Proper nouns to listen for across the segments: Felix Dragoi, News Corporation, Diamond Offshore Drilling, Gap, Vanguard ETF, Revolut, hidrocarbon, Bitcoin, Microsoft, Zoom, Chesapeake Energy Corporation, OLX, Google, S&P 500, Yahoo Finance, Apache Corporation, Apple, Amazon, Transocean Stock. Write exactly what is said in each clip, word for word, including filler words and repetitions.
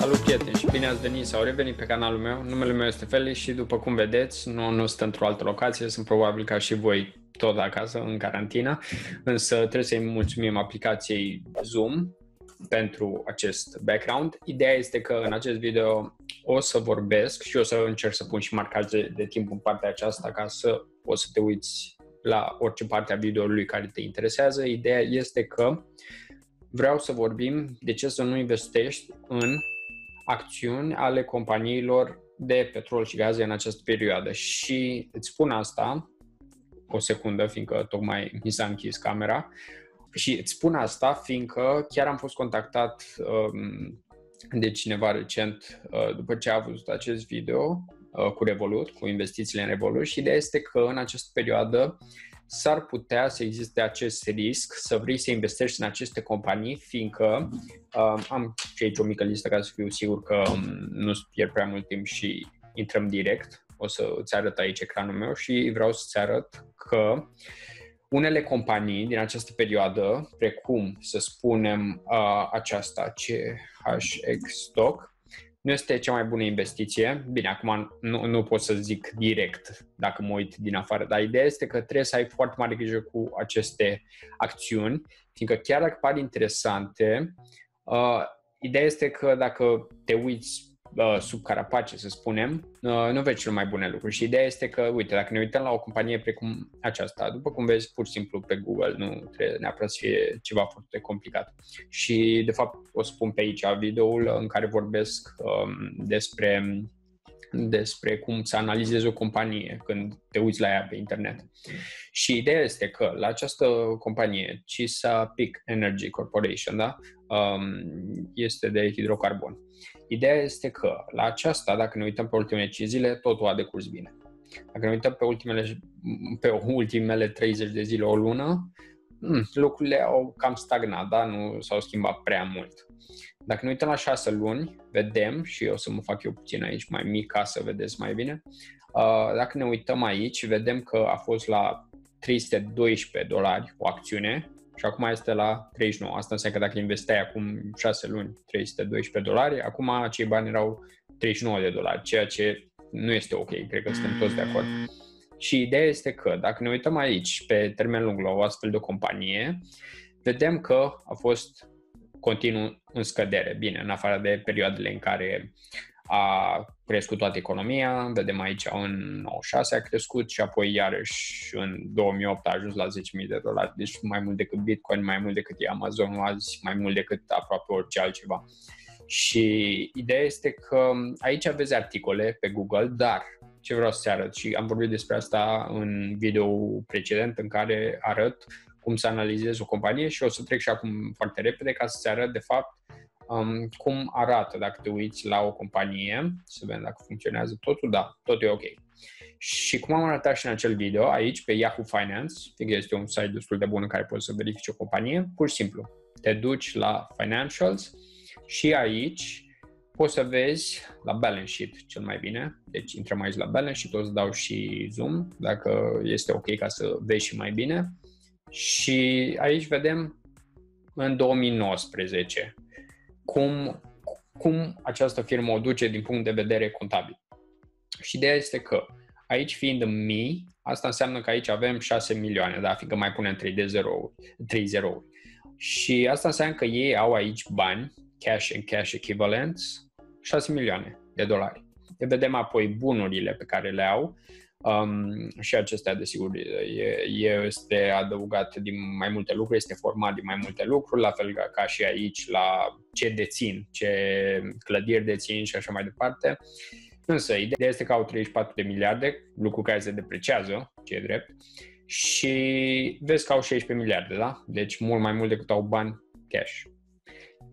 Salut, prieteni, și bine ați venit sau revenit pe canalul meu. Numele meu este Felix și, după cum vedeți, nu, nu sunt într-o altă locație, sunt probabil ca și voi tot acasă, în carantină, însă trebuie să-i mulțumim aplicației Zoom pentru acest background. Ideea este că în acest video o să vorbesc și o să încerc să pun și marcaje de timp în partea aceasta ca să poți să te uiți la orice parte a videoului care te interesează. Ideea este că vreau să vorbim de ce să nu investești în acțiuni ale companiilor de petrol și gaze în această perioadă. Și îți spun asta, o secundă, fiindcă tocmai mi s-a închis camera, și îți spun asta fiindcă chiar am fost contactat um, de cineva recent uh, după ce a văzut acest video uh, cu Revolut, cu investițiile în Revolut, și ideea este că în această perioadă s-ar putea să existe acest risc să vrei să investești în aceste companii, fiindcă uh, am și aici o mică listă ca să fiu sigur că nu-ți pierd prea mult timp și intrăm direct. O să îți arăt aici ecranul meu și vreau să-ți arăt că unele companii din această perioadă, precum, să spunem, uh, aceasta, Chesapeake Stock, nu este cea mai bună investiție. Bine, acum nu, nu pot să zic direct dacă mă uit din afară, dar ideea este că trebuie să ai foarte mare grijă cu aceste acțiuni, fiindcă chiar dacă par interesante, uh, ideea este că dacă te uiți uh, sub carapace, să spunem, uh, nu vezi cel mai bune lucruri. Și ideea este că, uite, dacă ne uităm la o companie precum aceasta, după cum vezi pur și simplu pe Google, nu trebuie neapărat să fie ceva foarte complicat. Și, de fapt, o spun pe aici videoul în care vorbesc um, despre, despre cum să analizezi o companie când te uiți la ea pe internet. Și ideea este că la această companie, Chesapeake Energy Corporation, da? um, este de hidrocarbon. Ideea este că la aceasta, dacă ne uităm pe ultimele cinci zile, totul a decurs bine. Dacă ne uităm pe ultimele, pe ultimele treizeci de zile, o lună, lucrurile au cam stagnat, da? Nu s-au schimbat prea mult. Dacă ne uităm la șase luni, vedem, și eu o să mă fac eu puțin aici mai mic ca să vedeți mai bine, dacă ne uităm aici, vedem că a fost la trei sute doisprezece dolari o acțiune și acum este la treizeci și nouă. Asta înseamnă că dacă investeai acum șase luni trei sute doisprezece dolari, acum acei bani erau treizeci și nouă de dolari, ceea ce nu este ok, cred că suntem toți de acord. Și ideea este că, dacă ne uităm aici, pe termen lung, la o astfel de companie, vedem că a fost continuu în scădere. Bine, în afară de perioadele în care a crescut toată economia, vedem aici în nouăzeci și șase a crescut și apoi iarăși în două mii opt a ajuns la zece mii de dolari, deci mai mult decât Bitcoin, mai mult decât Amazon azi, mai mult decât aproape orice altceva. Și ideea este că aici aveți articole pe Google, dar ce vreau să arăt, și am vorbit despre asta în video precedent în care arăt cum să analizezi o companie, și o să trec și acum foarte repede ca să-ți arăt de fapt um, cum arată dacă te uiți la o companie, să vedem dacă funcționează totul, da, totul e ok. Și cum am arătat și în acel video, aici pe Yahoo Finance, este un site destul de bun în care poți să verifici o companie, pur și simplu te duci la Financials și aici poți să vezi la balance sheet cel mai bine. Deci intrăm aici la balance sheet, o să dau și zoom dacă este ok ca să vezi și mai bine. Și aici vedem în două mii nouăsprezece cum, cum această firmă o duce din punct de vedere contabil. Și ideea este că aici fiind în mii, asta înseamnă că aici avem șase milioane, da? Fiindcă mai punem trei zerouri. Și asta înseamnă că ei au aici bani, cash and cash equivalents, șase milioane de dolari. Le vedem apoi bunurile pe care le au, um, și acestea, desigur, este adăugat din mai multe lucruri, este format din mai multe lucruri, la fel ca și aici la ce dețin, ce clădiri dețin și așa mai departe. Însă, ideea este că au treizeci și patru de miliarde, lucru care se depreciază, ce e drept, și vezi că au șaisprezece miliarde, da? Deci mult mai mult decât au bani cash.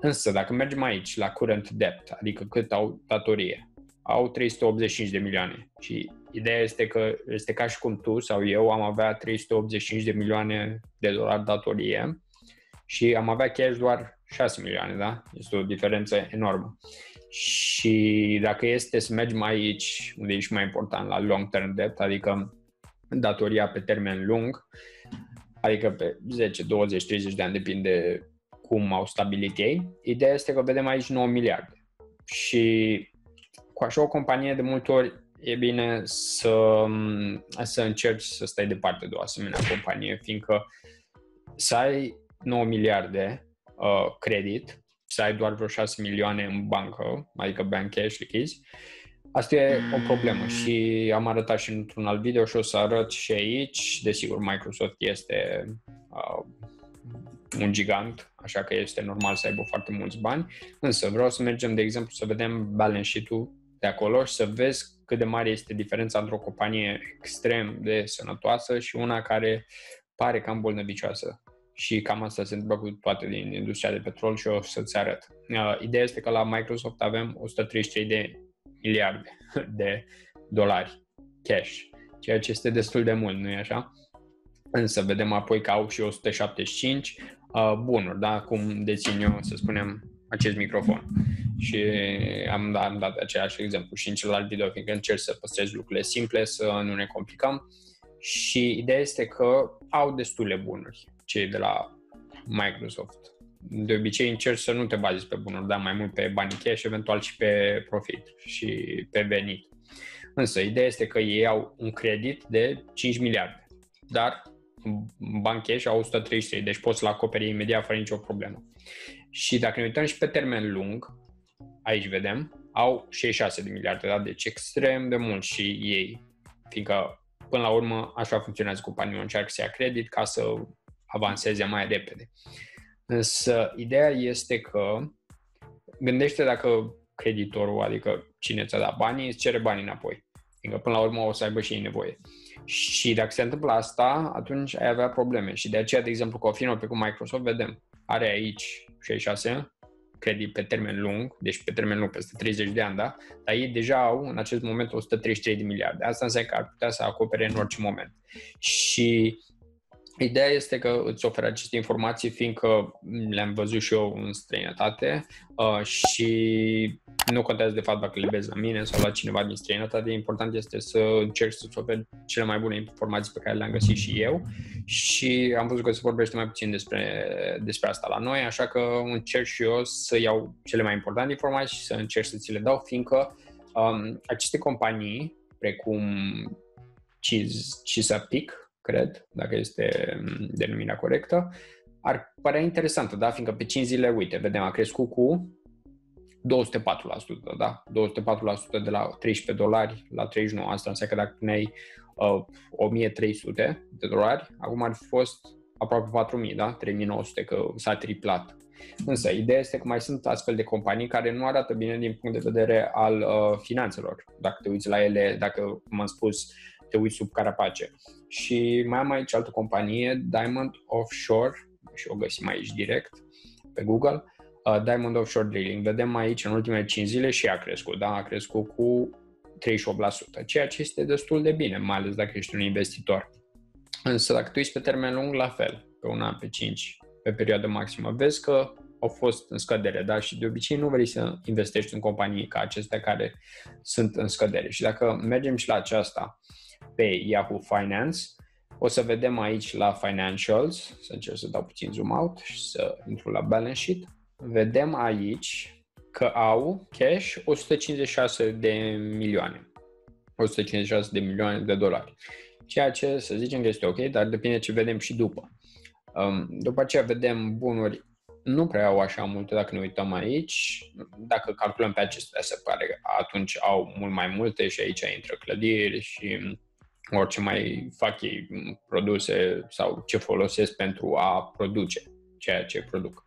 Însă, dacă mergem aici la current debt, adică cât au datorie, au trei sute optzeci și cinci de milioane. Și ideea este că este ca și cum tu sau eu am avea trei sute optzeci și cinci de milioane de dolari datorie și am avea cash doar șase milioane, da? Este o diferență enormă. Și dacă este să mergem aici, unde e și mai important, la long term debt, adică datoria pe termen lung, adică pe zece, douăzeci, treizeci de ani, depinde cum au stabilit ei, ideea este că vedem aici nouă miliarde. și cu așa o companie de multe ori e bine să, să încerci să stai departe de o asemenea companie, fiindcă să ai nouă miliarde uh, credit, să ai doar vreo șase milioane în bancă, adică bank cash, lichizi, asta e o problemă și am arătat și într-un alt video și o să arăt și aici. Desigur, Microsoft este uh, un gigant, așa că este normal să aibă foarte mulți bani, însă vreau să mergem, de exemplu, să vedem balance sheet-ul de acolo și să vezi cât de mare este diferența într-o companie extrem de sănătoasă și una care pare cam bolnăvicioasă. Și cam asta se întâmplă cu toate din industria de petrol și o să-ți arăt. Uh, ideea este că la Microsoft avem o sută treizeci și trei de miliarde de dolari cash, ceea ce este destul de mult, nu-i așa? Însă vedem apoi că au și o sută șaptezeci și cinci uh, bunuri, da? Cum dețin eu, să spunem, acest microfon. Și am, da, am dat același exemplu și în celălalt video, fiindcă încerc să păstrez lucrurile simple, să nu ne complicăm. Și ideea este că au destule bunuri cei de la Microsoft. De obicei încerci să nu te bazezi pe bunuri, dar mai mult pe banii cash, eventual și pe profit și pe venit. Însă ideea este că ei au un credit de cinci miliarde, dar bani cash au o sută treizeci și trei, deci poți să l acoperi imediat fără nicio problemă. Și dacă ne uităm și pe termen lung, aici vedem, au șaizeci și șase de miliarde, da? Deci extrem de mult și ei, fiindcă până la urmă așa funcționează compania, încearcă să ia credit ca să avanseze mai repede. Însă ideea este că gândește dacă creditorul, adică cine ți-a dat banii, îți cere banii înapoi, fiindcă până la urmă o să aibă și ei nevoie. Și dacă se întâmplă asta, atunci ai avea probleme. Și de aceea, de exemplu, cu o firmă pe cum Microsoft, vedem, are aici șaizeci și șase, credit pe termen lung, deci pe termen lung peste treizeci de ani, da? Dar ei deja au în acest moment o sută treizeci și trei de miliarde. Asta înseamnă că ar putea să acopere în orice moment. Și ideea este că îți oferă aceste informații, fiindcă le-am văzut și eu în străinătate și nu contează de fapt dacă le vezi la mine sau la cineva din străinătate, important este să încerci să-ți oferi cele mai bune informații pe care le-am găsit și eu și am văzut că se vorbește mai puțin despre, despre asta la noi, așa că încerc și eu să iau cele mai importante informații și să încerc să ți le dau, fiindcă um, aceste companii, precum Chesapeake, cred, dacă este denumirea corectă, ar părea interesantă, da? Fiindcă pe cinci zile, uite, vedem, a crescut cu două sute patru la sută, da? două sute patru la sută de la treisprezece dolari la treizeci și nouă. Asta înseamnă că dacă puneai uh, o mie trei sute de dolari, acum ar fi fost aproape patru mii, da? trei mii nouă sute, că s-a triplat. Însă, ideea este că mai sunt astfel de companii care nu arată bine din punct de vedere al uh, finanțelor. Dacă te uiți la ele, dacă, cum am spus, te uiți sub carapace. Și mai am aici altă companie, Diamond Offshore, și o găsim aici direct pe Google, uh, Diamond Offshore Drilling. Vedem aici în ultimele cinci zile și a crescut, da? A crescut cu treizeci și opt la sută, ceea ce este destul de bine, mai ales dacă ești un investitor. Însă dacă tu ești pe termen lung, la fel, pe un an, pe cinci, pe perioadă maximă, vezi că au fost în scădere, da? Și de obicei nu vrei să investești în companii ca acestea care sunt în scădere. Și dacă mergem și la aceasta, pe Yahoo Finance, o să vedem aici la Financials, să încerc să dau puțin zoom out și să intru la balance sheet, vedem aici că au cash o sută cincizeci și șase de milioane, o sută cincizeci și șase de milioane de dolari, ceea ce să zicem că este ok, dar depinde ce vedem și după. După aceea vedem bunuri, nu prea au așa multe dacă ne uităm aici, dacă calculăm pe acestea se pare că atunci au mult mai multe și aici intră clădiri și orice mai fac ei produse sau ce folosesc pentru a produce ceea ce produc.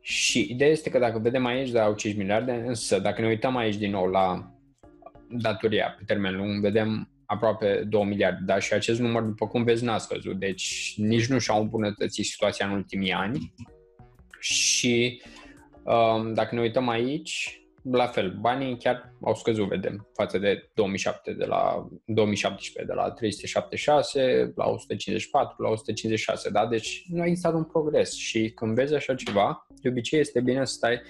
Și ideea este că dacă vedem aici, da, au cinci miliarde, însă dacă ne uităm aici din nou la datoria pe termen lung, vedem aproape două miliarde, da? Și acest număr, după cum vezi, n-a scăzut, deci nici nu și-au îmbunătățit situația în ultimii ani. Și dacă ne uităm aici, la fel, banii chiar au scăzut, vedem, față de două mii șapte de la, două mii șaptesprezece, de la trei sute șaptezeci și șase la o sută cincizeci și patru, la o sută cincizeci și șase, da? Deci nu a existat un progres și când vezi așa ceva, de obicei este bine să stai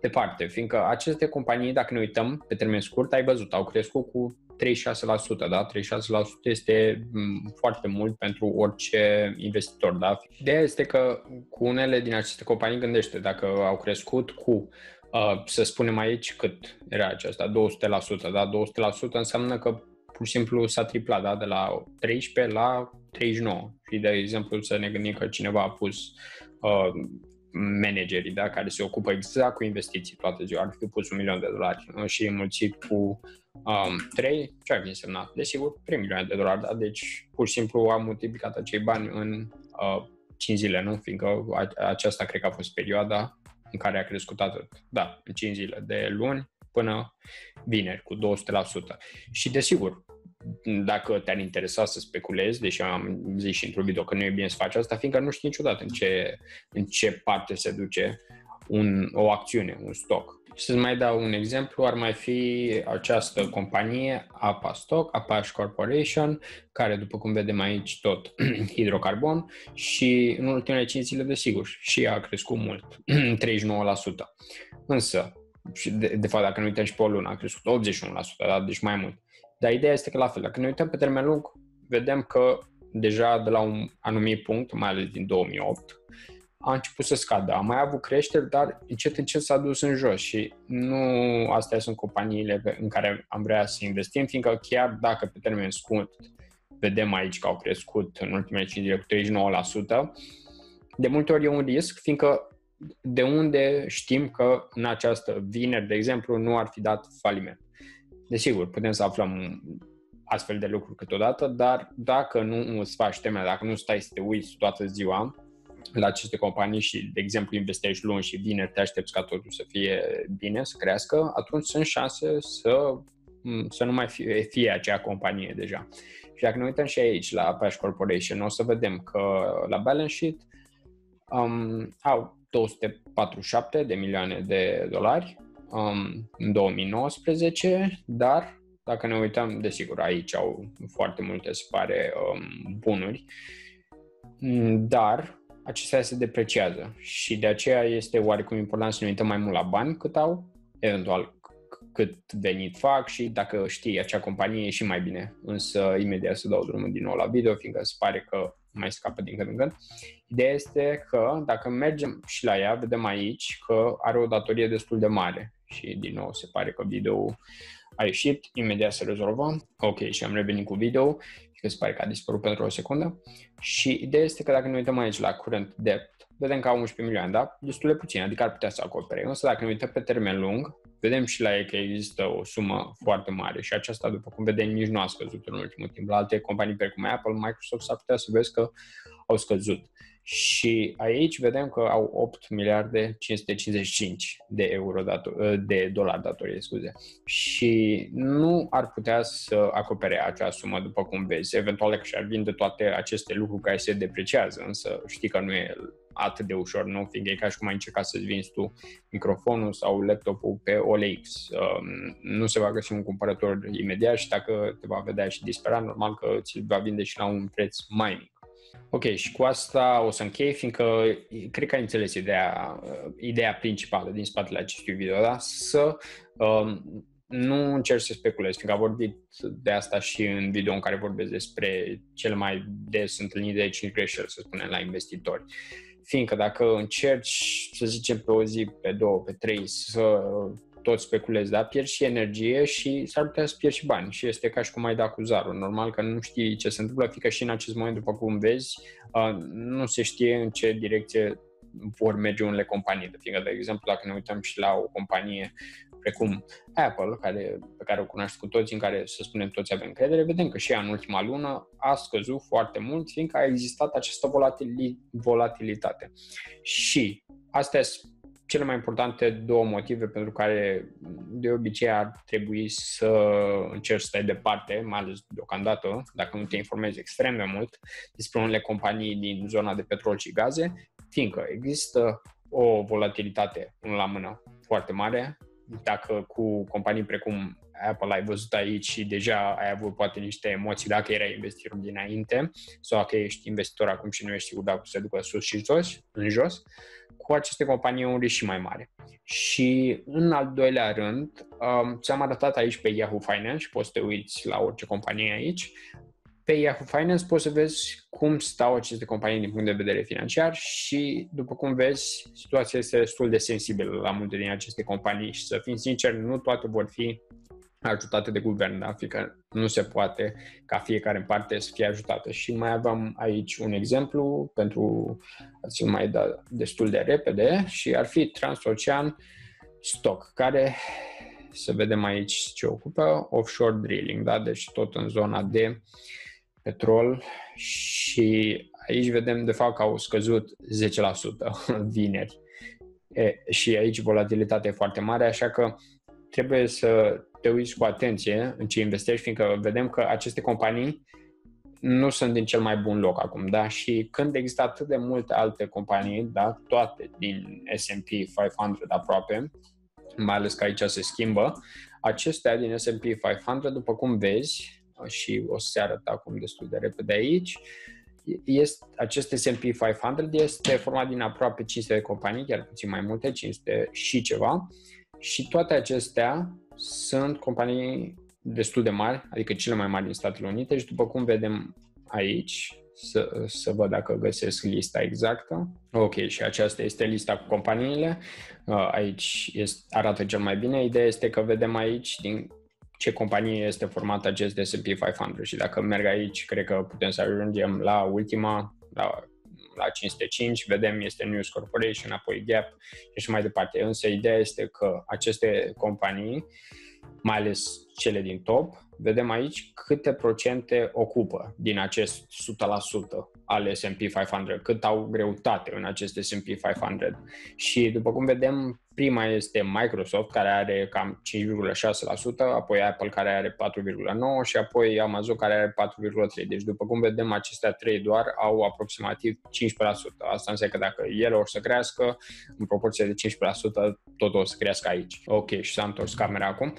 departe, fiindcă aceste companii, dacă ne uităm pe termen scurt, ai văzut, au crescut cu treizeci și șase la sută, da? treizeci și șase la sută este foarte mult pentru orice investitor, da? Ideea este că cu unele din aceste companii, gândește, dacă au crescut cu Uh, să spunem aici cât era aceasta, două sute la sută, da? două sute la sută înseamnă că pur și simplu s-a triplat, da? De la treisprezece la treizeci și nouă. Și de exemplu să ne gândim că cineva a pus uh, managerii, da? Care se ocupă exact cu investiții toată ziua, ar fi pus un milion de dolari și înmulțit cu um, trei, ce ar fi însemnat? Desigur, trei milioane de dolari, da? Deci pur și simplu am multiplicat acei bani în uh, cinci zile, nu? Fiindcă aceasta cred că a fost perioada în care a crescut atât, da, în cinci zile, de luni până vineri, cu două sute la sută. Și desigur, dacă te-ar interesa să speculezi, deși am zis și într-un video că nu e bine să faci asta, fiindcă nu știi niciodată în ce, în ce parte se duce un, o acțiune, un stock. Și să-ți mai dau un exemplu, ar mai fi această companie, A P A Stock, Apache Corporation, care, după cum vedem aici, tot hidrocarbon, și în ultimele cinci zile, desigur, și a crescut mult, treizeci și nouă la sută. Însă, de, de fapt, dacă ne uităm și pe o lună, a crescut optzeci și unu la sută, da? Deci mai mult. Dar ideea este că, la fel, dacă ne uităm pe termen lung, vedem că deja de la un anumit punct, mai ales din două mii opt, a început să scadă. A mai avut creșteri, dar încet, încet s-a dus în jos și nu astea sunt companiile în care am vrea să investim, fiindcă chiar dacă pe termen scurt vedem aici că au crescut în ultimele cinci zile cu treizeci și nouă la sută, de multe ori e un risc, fiindcă de unde știm că în această vineri, de exemplu, nu ar fi dat faliment. Desigur, putem să aflăm astfel de lucruri câteodată, dar dacă nu îți faci temele, dacă nu stai să te uiți toată ziua la aceste companii și, de exemplu, investești luni și vineri, te aștepți ca totul să fie bine, să crească, atunci sunt șanse să, să nu mai fie, fie acea companie deja. Și dacă ne uităm și aici la Apache Corporation, o să vedem că la balance sheet um, au două sute patruzeci și șapte de milioane de dolari um, în două mii nouăsprezece, dar dacă ne uităm, desigur, aici au foarte multe, se pare, um, bunuri, dar acestea se depreciază și de aceea este oarecum important să ne uităm mai mult la bani cât au, eventual cât venit fac, și dacă știi acea companie e și mai bine. Însă imediat să dau drumul din nou la video, fiindcă se pare că mai scapă din când în când. Ideea este că dacă mergem și la ea, vedem aici că are o datorie destul de mare și din nou se pare că video-ul a ieșit, imediat se rezolvă. Ok, și am revenit cu video, că se pare că a dispărut pentru o secundă. Și ideea este că dacă ne uităm aici la current debt, vedem că au unsprezece milioane, da? Destul de puțin, adică ar putea să acopere. Însă dacă ne uităm pe termen lung, vedem și la ei că există o sumă foarte mare și aceasta, după cum vedem, nici nu a scăzut în ultimul timp. La alte companii precum Apple, Microsoft, s-ar putea să vezi că au scăzut. Și aici vedem că au opt miliarde cinci sute cincizeci și cinci de euro dator, de dolari datorie, scuze. Și nu ar putea să acopere acea sumă, după cum vezi. Eventual că și-ar vinde toate aceste lucruri care se depreciază, însă știi că nu e atât de ușor, nu? Fiindcă e ca și cum ai încercat să-ți vinzi tu microfonul sau laptopul pe O L X. Nu se va găsi un cumpărător imediat și dacă te va vedea și dispera, normal că ți-l va vinde și la un preț mai mic. Ok, și cu asta o să închei, fiindcă cred că ai înțeles ideea, ideea principală din spatele acestui video, da? Să um, nu încerci să speculezi, fiindcă am vorbit de asta și în video în care vorbesc despre cel mai des întâlnite cinci greșeli, să spunem, la investitori. Fiindcă dacă încerci, să zicem, pe o zi, pe două, pe trei, să tot speculezi, da? Pierzi și energie și s-ar putea să pierzi și bani. Și este ca și cum ai da cu zarul. Normal că nu știi ce se întâmplă, fiindcă și în acest moment, după cum vezi, nu se știe în ce direcție vor merge unele companii. Fiindcă, de exemplu, dacă ne uităm și la o companie precum Apple, care, pe care o cunoaștem cu toți, în care, să spunem, toți avem încredere, vedem că și ea în ultima lună a scăzut foarte mult, fiindcă a existat această volatilitate. Și astea sunt cele mai importante două motive pentru care de obicei ar trebui să încerci să stai departe, mai ales deocamdată, dacă nu te informezi extrem de mult despre unele companii din zona de petrol și gaze, fiindcă există o volatilitate unul la mână foarte mare. Dacă cu companii precum Apple ai văzut aici și deja ai avut poate niște emoții dacă erai investitor dinainte sau dacă ești investitor acum și nu ești sigur dacă se ducă sus și jos, în jos, cu aceste companii e un risc și mai mare. Și în al doilea rând, ți-am arătat aici pe Yahoo Finance și poți să te uiți la orice companie aici, Pe Yahoo Finance poți să vezi cum stau aceste companii din punct de vedere financiar și, după cum vezi, situația este destul de sensibilă la multe din aceste companii și, să fim sinceri, nu toate vor fi ajutate de guvern, da? Fiindcă nu se poate ca fiecare în parte să fie ajutată. Și mai aveam aici un exemplu pentru a ți-l mai da destul de repede și ar fi Transocean Stock, care, să vedem aici ce ocupă, offshore drilling, da? Deci tot în zona de petrol și aici vedem de fapt că au scăzut zece la sută vineri e, și aici volatilitatea e foarte mare, așa că trebuie să te uiți cu atenție în ce investești, fiindcă vedem că aceste companii nu sunt din cel mai bun loc acum, da? Și când există atât de multe alte companii, da? Toate din S and P cinci sute aproape, mai ales că aici se schimbă, acestea din S and P cinci sute, după cum vezi, și o să se arătă acum destul de repede aici, este, acest S and P cinci sute este format din aproape cinci sute de companii, chiar puțin mai multe, cinci sute și ceva, și toate acestea sunt companii destul de mari, adică cele mai mari din Statele Unite și, după cum vedem aici, să, să văd dacă găsesc lista exactă. Ok, și aceasta este lista cu companiile. Aici este, arată cel mai bine. Ideea este că vedem aici din ce companie este format acest S and P cinci sute și dacă merg aici, cred că putem să ajungem la ultima, la, la cinci sute cinci, vedem este News Corporation, apoi Gap și așa mai departe. Însă ideea este că aceste companii, mai ales cele din top, vedem aici câte procente ocupă din acest o sută la sută ale S and P cinci sute, cât au greutate în acest S and P cinci sute. Și după cum vedem, prima este Microsoft, care are cam cinci virgulă șase la sută, apoi Apple, care are patru virgulă nouă la sută și apoi Amazon, care are patru virgulă trei la sută. Deci după cum vedem, acestea trei doar au aproximativ cincisprezece la sută. Asta înseamnă că dacă ele o să crească, în proporție de cincisprezece la sută, tot o să crească aici. Ok, și s-a întors camera acum.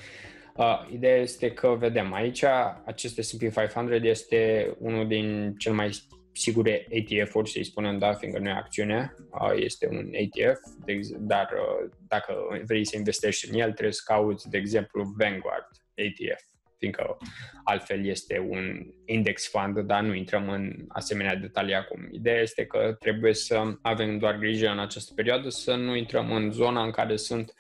Uh, ideea este că vedem aici, acest S and P cinci sute este unul din cel mai sigure E T F-uri, să-i spunem, da, fiindcă nu e acțiune, uh, este un E T F, de, dar uh, dacă vrei să investești în el, trebuie să cauți, de exemplu, Vanguard E T F, fiindcă altfel este un index fund, dar nu intrăm în asemenea detalii acum. Ideea este că trebuie să avem doar grijă în această perioadă să nu intrăm în zona în care sunt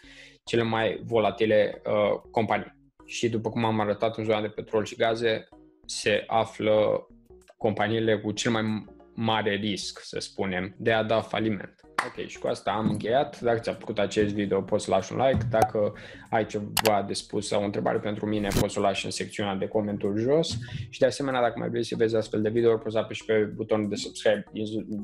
cele mai volatile uh, companii. Și după cum am arătat, în zona de petrol și gaze se află companiile cu cel mai mare risc, să spunem, de a da faliment. Ok, și cu asta am încheiat. Dacă ți-a plăcut acest video, poți să lași un like. Dacă ai ceva de spus sau o întrebare pentru mine, poți să o lași în secțiunea de comentarii jos. Și de asemenea, dacă mai vrei să vezi astfel de video, poți să apeși pe butonul de subscribe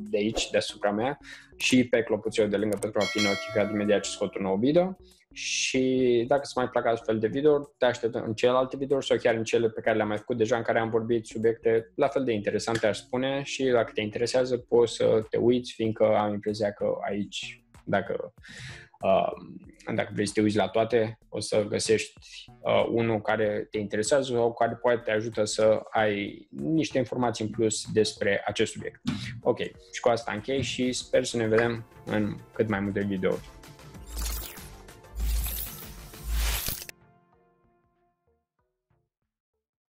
de aici, deasupra mea, și pe clopoțelul de lângă pentru a fi notificat imediat ce scot un nou video. Și dacă îți mai plac astfel de video, te aștept în celelalte videouri sau chiar în cele pe care le-am mai făcut deja, în care am vorbit subiecte la fel de interesante, aș spune, și dacă te interesează poți să te uiți, fiindcă am impresia că aici, dacă, uh, dacă vrei să te uiți la toate, o să găsești uh, unul care te interesează sau care poate te ajută să ai niște informații în plus despre acest subiect. Ok, și cu asta închei și sper să ne vedem în cât mai multe videouri.